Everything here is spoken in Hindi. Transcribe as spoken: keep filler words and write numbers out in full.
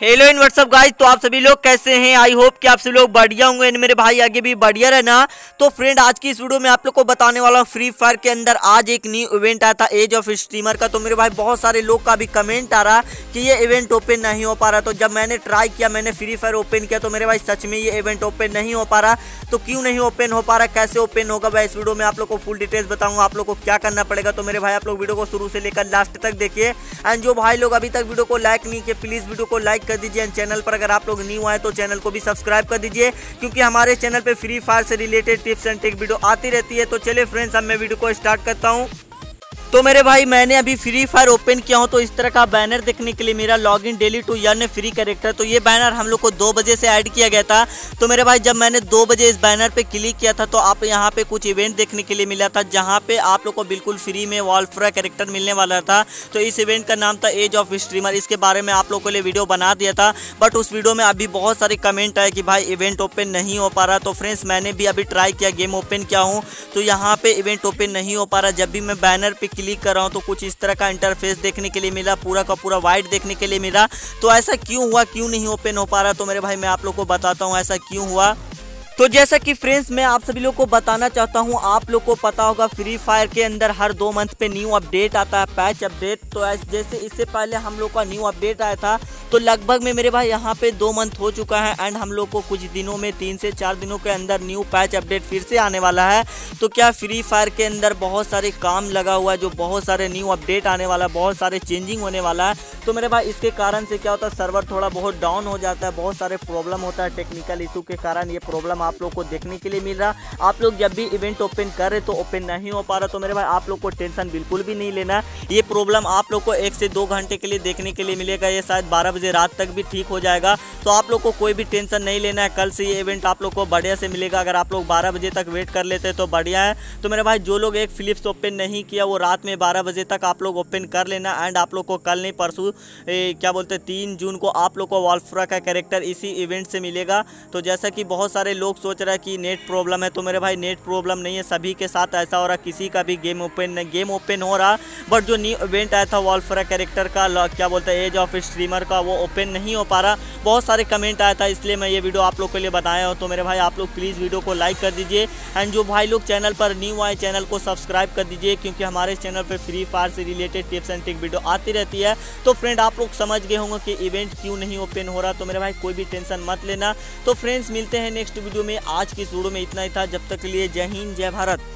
हेलो इन व्हाट्सअप गाइज, तो आप सभी लोग कैसे हैं। आई होप कि आप सभी लोग बढ़िया होंगे एंड मेरे भाई आगे भी बढ़िया रहना। तो फ्रेंड, आज की इस वीडियो में आप लोग को बताने वाला हूँ फ्री फायर के अंदर आज एक न्यू इवेंट आया था एज ऑफ स्ट्रीमर का। तो मेरे भाई बहुत सारे लोग का भी कमेंट आ रहा कि ये इवेंट ओपन नहीं हो पा रहा। तो जब मैंने ट्राई किया, मैंने फ्री फायर ओपन किया तो मेरे भाई सच में ये इवेंट ओपन नहीं हो पा रहा। तो क्यों नहीं ओपन हो पा रहा, कैसे ओपन होगा, भाई इस वीडियो में आप लोग को फुल डिटेल्स बताऊँगा आप लोग को क्या करना पड़ेगा। तो मेरे भाई आप लोग वीडियो को शुरू से लेकर लास्ट तक देखिए। एंड जो भाई लोग अभी तक वीडियो को लाइक नहीं किए, प्लीज़ वीडियो को लाइक कर दीजिए। चैनल पर अगर आप लोग न्यू आए तो चैनल को भी सब्सक्राइब कर दीजिए, क्योंकि हमारे चैनल पे फ्री फायर से related tips and tech video आती रहती है। तो चलिए फ्रेंड्स, अब मैं वीडियो को स्टार्ट करता हूँ। तो मेरे भाई मैंने अभी फ्री फायर ओपन किया हूं तो इस तरह का बैनर देखने के लिए मेरा login daily to earn free character. तो ये बैनर हम लोग को दो बजे से ऐड किया गया था। तो मेरे भाई जब मैंने दो बजे इस बैनर पे क्लिक किया था तो आप यहां पे कुछ इवेंट देखने के लिए मिला था, जहां पे आप लोग को बिल्कुल फ्री में वॉलफ्रा कैरेक्टर मिलने वाला था। तो इस इवेंट का नाम था एज ऑफ स्ट्रीमर। इसके बारे में आप लोग के लिए वीडियो बना दिया था, बट उस वीडियो में अभी बहुत सारे कमेंट आए कि भाई इवेंट ओपन नहीं हो पा रहा। तो फ्रेंड्स, मैंने भी अभी ट्राई किया, गेम ओपन किया हूँ तो यहाँ पर इवेंट ओपन नहीं हो पा रहा। जब भी मैं बैनर पर क्लिक कर रहा हूं तो कुछ इस तरह का इंटरफेस देखने के लिए मिला, पूरा का पूरा वाइट देखने के लिए मिला। तो ऐसा क्यों हुआ, क्यों नहीं ओपन हो पा रहा, तो मेरे भाई मैं आप लोग को बताता हूं ऐसा क्यों हुआ। तो जैसा कि फ्रेंड्स मैं आप सभी लोग को बताना चाहता हूं, आप लोग को पता होगा फ्री फायर के अंदर हर दो मंथ पे न्यू अपडेट आता है, पैच अपडेट। तो जैसे इससे पहले हम लोग का न्यू अपडेट आया था तो लगभग में मेरे भाई यहाँ पे दो मंथ हो चुका है। एंड हम लोग को कुछ दिनों में, तीन से चार दिनों के अंदर न्यू पैच अपडेट फिर से आने वाला है। तो क्या फ्री फायर के अंदर बहुत सारे काम लगा हुआ है, जो बहुत सारे न्यू अपडेट आने वाला है, बहुत सारे चेंजिंग होने वाला है। तो मेरे भाई इसके कारण से क्या होता है, सर्वर थोड़ा बहुत डाउन हो जाता है, बहुत सारे प्रॉब्लम होता है। टेक्निकल इशू के कारण ये प्रॉब्लम आप लोग को देखने के लिए मिल रहा। आप लोग जब भी इवेंट ओपन कर रहे तो ओपन नहीं हो पा रहा। तो मेरे भाई आप लोग को टेंशन बिल्कुल भी नहीं लेना, ये प्रॉब्लम आप लोग को एक से दो घंटे के लिए देखने के लिए मिलेगा। ये शायद बारह बजे रात तक भी ठीक हो जाएगा। तो आप लोग को कोई भी टेंशन नहीं लेना है, कल से ये इवेंट आप लोग को बढ़िया से मिलेगा। अगर आप लोग बारह बजे तक वेट कर लेते हैं तो बढ़िया है। तो मेरे भाई जो लोग एक फिलिप्स ओपन नहीं किया वो रात में बारह बजे तक आप लोग ओपन कर लेना। एंड आप लोग को कल नहीं परसों क्या बोलते हैं तीन जून को आप लोग को वॉल्फ्रा का कैरेक्टर इसी इवेंट से मिलेगा। तो जैसा कि बहुत सारे लोग सोच रहा है कि नेट प्रॉब्लम है, तो मेरे भाई नेट प्रॉब्लम नहीं है, सभी के साथ ऐसा हो रहा, किसी का भी गेम ओपन गेम ओपन हो रहा। बट जो न्यू इवेंट आया था वॉल्फ्रा कैरेक्टर का, क्या बोलते हैं एज ऑफ स्ट्रीमर का, वो ओपन नहीं हो पा रहा। बहुत सारे कमेंट आया था इसलिए मैं ये वीडियो आप लोग के लिए बताया हूँ। तो मेरे भाई आप लोग प्लीज़ वीडियो को लाइक कर दीजिए। एंड जो भाई लोग चैनल पर न्यू आए चैनल को सब्सक्राइब कर दीजिए, क्योंकि हमारे चैनल पर फ्री फायर से related tips and trick video आती रहती है। तो फ्रेंड आप लोग समझ गए होंगे कि इवेंट क्यों नहीं ओपन हो रहा। तो मेरे भाई कोई भी टेंशन मत लेना। तो फ्रेंड्स मिलते हैं नेक्स्ट वीडियो में। आज की इस वीडियो में इतना ही था, जब तक के लिए जय हिंद जय भारत।